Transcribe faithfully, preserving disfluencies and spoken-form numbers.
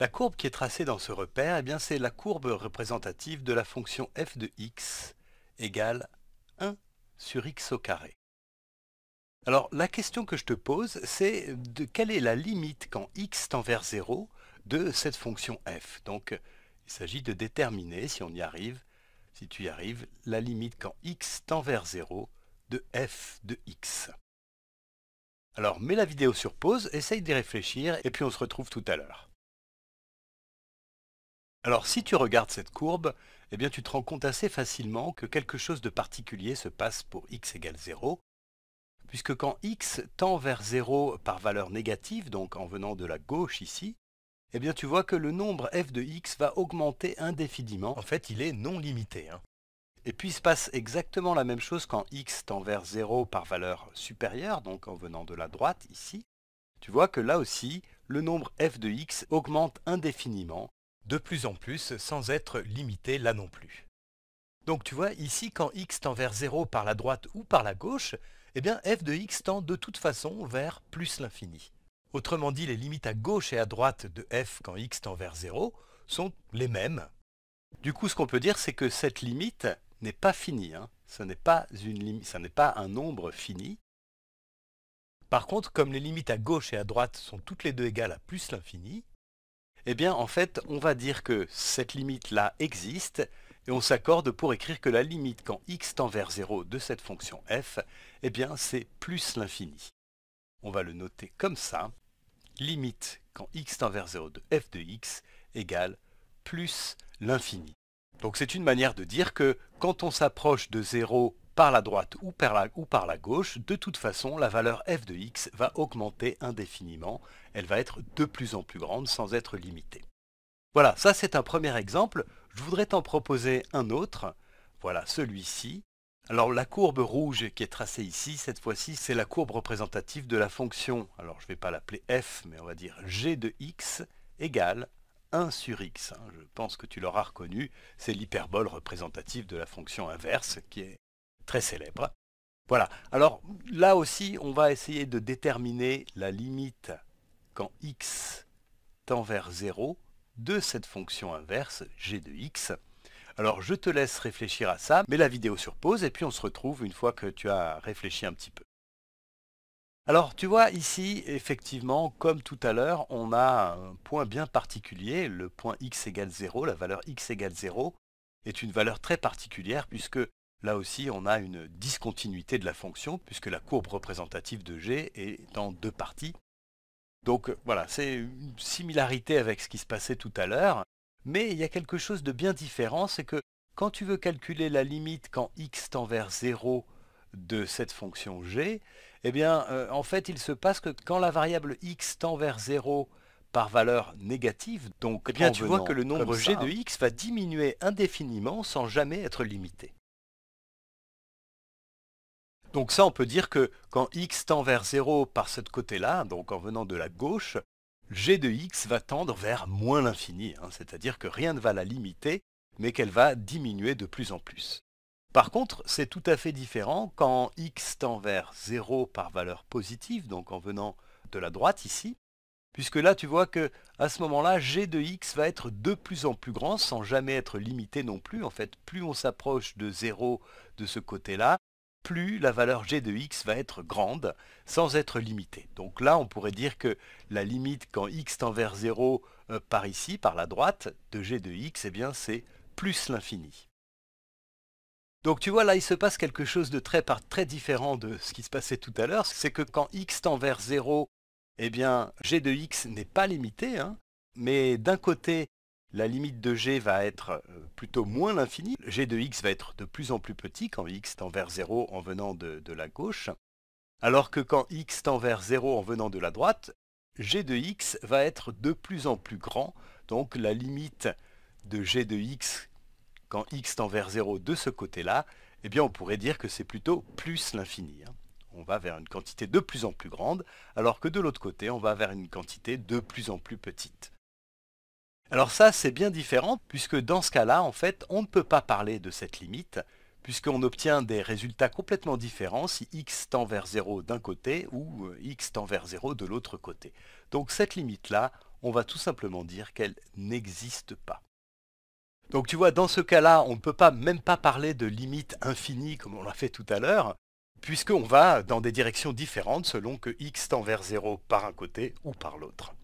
La courbe qui est tracée dans ce repère, eh bien c'est la courbe représentative de la fonction f de x égale un sur x au carré. Alors la question que je te pose, c'est de quelle est la limite quand x tend vers zéro de cette fonction f. Donc il s'agit de déterminer, si on y arrive, si tu y arrives, la limite quand x tend vers zéro de f de x. Alors mets la vidéo sur pause, essaye d'y réfléchir et puis on se retrouve tout à l'heure. Alors si tu regardes cette courbe, eh bien tu te rends compte assez facilement que quelque chose de particulier se passe pour x égale zéro, puisque quand x tend vers zéro par valeur négative, donc en venant de la gauche ici, eh bien tu vois que le nombre f de x va augmenter indéfiniment. En fait, il est non limité, hein. Et puis il se passe exactement la même chose quand x tend vers zéro par valeur supérieure, donc en venant de la droite ici. Tu vois que là aussi, le nombre f de x augmente indéfiniment, de plus en plus, sans être limité là non plus. Donc tu vois, ici, quand x tend vers zéro par la droite ou par la gauche, eh bien f de x tend de toute façon vers plus l'infini. Autrement dit, les limites à gauche et à droite de f quand x tend vers zéro sont les mêmes. Du coup, ce qu'on peut dire, c'est que cette limite n'est pas fini, hein. Ce n'est pas une limite, ça n'est pas un nombre fini. Par contre, comme les limites à gauche et à droite sont toutes les deux égales à plus l'infini, eh bien, en fait, on va dire que cette limite-là existe, et on s'accorde pour écrire que la limite quand x tend vers zéro de cette fonction f, eh bien, c'est plus l'infini. On va le noter comme ça. Limite quand x tend vers zéro de f de x égale plus l'infini. Donc c'est une manière de dire que quand on s'approche de zéro par la droite ou par la, ou par la gauche, de toute façon, la valeur f de x va augmenter indéfiniment. Elle va être de plus en plus grande sans être limitée. Voilà, ça c'est un premier exemple. Je voudrais t'en proposer un autre. Voilà, celui-ci. Alors la courbe rouge qui est tracée ici, cette fois-ci, c'est la courbe représentative de la fonction, alors je ne vais pas l'appeler f, mais on va dire g de x égale un sur x. Je pense que tu l'auras reconnu, c'est l'hyperbole représentative de la fonction inverse, qui est très célèbre. Voilà, alors là aussi, on va essayer de déterminer la limite quand x tend vers zéro de cette fonction inverse, g de x. Alors je te laisse réfléchir à ça, mets la vidéo sur pause et puis on se retrouve une fois que tu as réfléchi un petit peu. Alors tu vois ici, effectivement, comme tout à l'heure, on a un point bien particulier, le point x égale zéro, la valeur x égale zéro est une valeur très particulière puisque là aussi on a une discontinuité de la fonction puisque la courbe représentative de g est en deux parties. Donc voilà, c'est une similarité avec ce qui se passait tout à l'heure. Mais il y a quelque chose de bien différent, c'est que quand tu veux calculer la limite quand x tend vers zéro de cette fonction g, eh bien, euh, en fait, il se passe que quand la variable x tend vers zéro par valeur négative, donc eh bien, tu vois que le nombre g de x va diminuer indéfiniment sans jamais être limité. Donc ça, on peut dire que quand x tend vers zéro par ce côté-là, donc en venant de la gauche, g de x va tendre vers moins l'infini, hein, c'est-à-dire que rien ne va la limiter, mais qu'elle va diminuer de plus en plus. Par contre, c'est tout à fait différent quand x tend vers zéro par valeur positive, donc en venant de la droite ici, puisque là tu vois que à ce moment-là, g de x va être de plus en plus grand, sans jamais être limité non plus. En fait, plus on s'approche de zéro de ce côté-là, plus la valeur g de x va être grande, sans être limitée. Donc là, on pourrait dire que la limite quand x tend vers zéro euh, par ici, par la droite, de g de x, eh bien c'est plus l'infini. Donc tu vois, là, il se passe quelque chose de très, très différent de ce qui se passait tout à l'heure, c'est que quand x tend vers zéro, eh bien g de x n'est pas limité, hein, mais d'un côté, la limite de g va être plutôt moins l'infini. G de x va être de plus en plus petit quand x tend vers zéro en venant de, de la gauche. Alors que quand x tend vers zéro en venant de la droite, g de x va être de plus en plus grand. Donc la limite de g de x quand x tend vers zéro de ce côté-là, eh bien on pourrait dire que c'est plutôt plus l'infini. On va vers une quantité de plus en plus grande, alors que de l'autre côté, on va vers une quantité de plus en plus petite. Alors ça, c'est bien différent, puisque dans ce cas-là, en fait, on ne peut pas parler de cette limite, puisqu'on obtient des résultats complètement différents si x tend vers zéro d'un côté ou x tend vers zéro de l'autre côté. Donc cette limite-là, on va tout simplement dire qu'elle n'existe pas. Donc tu vois, dans ce cas-là, on ne peut pas même pas parler de limite infinie comme on l'a fait tout à l'heure, puisqu'on va dans des directions différentes selon que x tend vers zéro par un côté ou par l'autre.